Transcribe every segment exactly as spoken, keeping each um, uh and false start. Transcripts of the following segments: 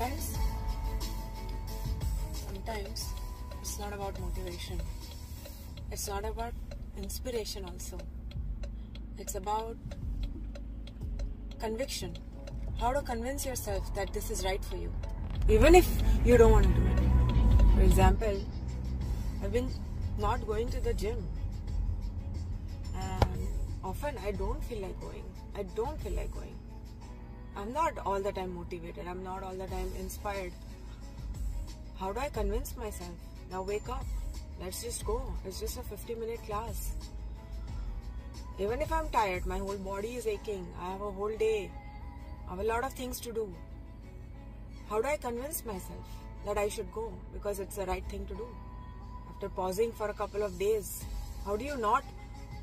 Sometimes, sometimes it's not about motivation. It's not about inspiration also. It's about conviction. How to convince yourself that this is right for you, even if you don't want to do it. For example, I've been not going to the gym. And often I don't feel like going. I don't feel like going. I'm not all the time motivated. I'm not all the time inspired. How do I convince myself? Now wake up. Let's just go. It's just a fifty minute class. Even if I'm tired, my whole body is aching. I have a whole day. I have a lot of things to do. How do I convince myself that I should go because it's the right thing to do? After pausing for a couple of days, how do you not,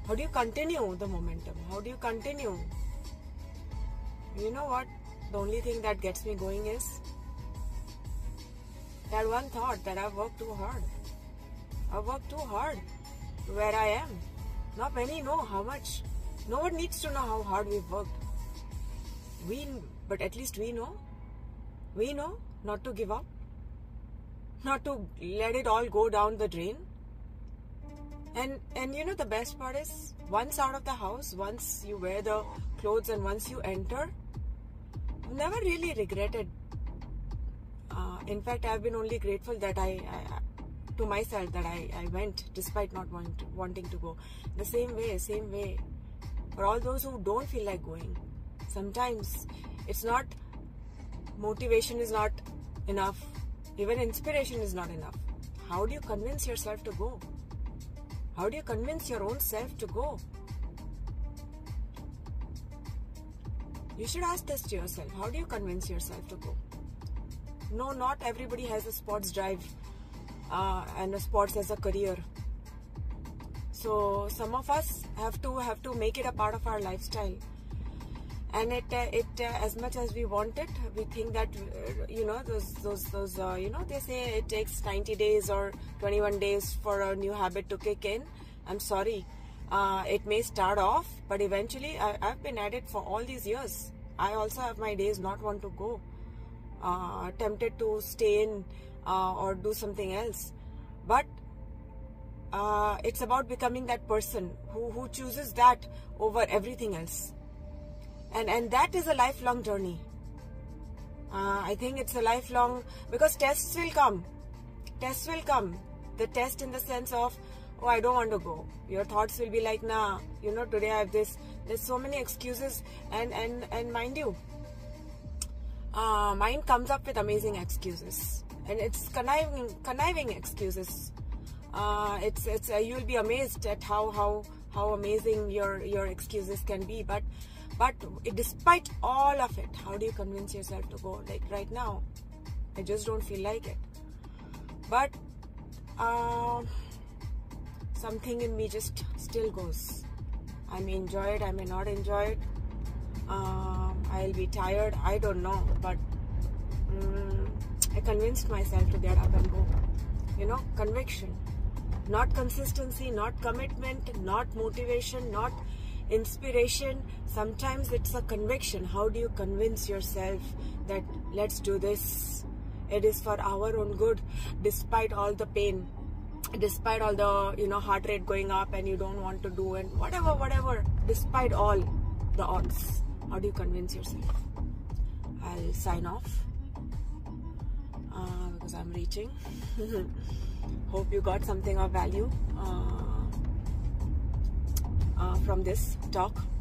how do you continue the momentum? How do you continue? You know what? The only thing that gets me going is that one thought that I've worked too hard. I've worked too hard to where I am. Not many know how much. No one needs to know how hard we've worked. We, but at least we know. We know not to give up. Not to let it all go down the drain. And, and you know the best part is, once out of the house, once you wear the clothes and once you enter, I've never really regretted. Uh, in fact, I've been only grateful that I, I to myself that I, I went despite not want to, wanting to go. The same way, same way. For all those who don't feel like going, sometimes it's not, motivation is not enough. Even inspiration is not enough. How do you convince yourself to go? How do you convince your own self to go? You should ask this to yourself. How do you convince yourself to go? No, not everybody has a sports drive uh, and a sports as a career. So some of us have to have to make it a part of our lifestyle. And it uh, it uh, as much as we want it, we think that uh, you know those those those uh, you know they say it takes ninety days or twenty-one days for a new habit to kick in. I'm sorry, uh, it may start off, but eventually I, I've been at it for all these years. I also have my days not want to go, uh, tempted to stay in uh, or do something else, but. Uh, it's about becoming that person who who chooses that over everything else. And and that is a lifelong journey. Uh, I think it's a lifelong, because tests will come. Tests will come. The test in the sense of, oh, I don't want to go. Your thoughts will be like, nah, you know, today I have this. There's so many excuses. And, and, and mind you, uh, mine comes up with amazing excuses. And it's conniving, conniving excuses. Uh, it's, it's, uh, you'll be amazed at how, how, how amazing your, your excuses can be. But But despite all of it, how do you convince yourself to go? Like right now, I just don't feel like it. But uh, something in me just still goes. I may enjoy it, I may not enjoy it. Uh, I'll be tired, I don't know. But um, I convinced myself to get up and go. You know, conviction. Not consistency, not commitment, not motivation, not... inspiration. Sometimes it's a conviction. How do you convince yourself that let's do this? It is for our own good, despite all the pain, despite all the, you know, heart rate going up and you don't want to do and whatever, whatever, despite all the odds. How do you convince yourself? I'll sign off uh, because I'm reaching. Hope you got something of value. Uh, Uh, from this talk.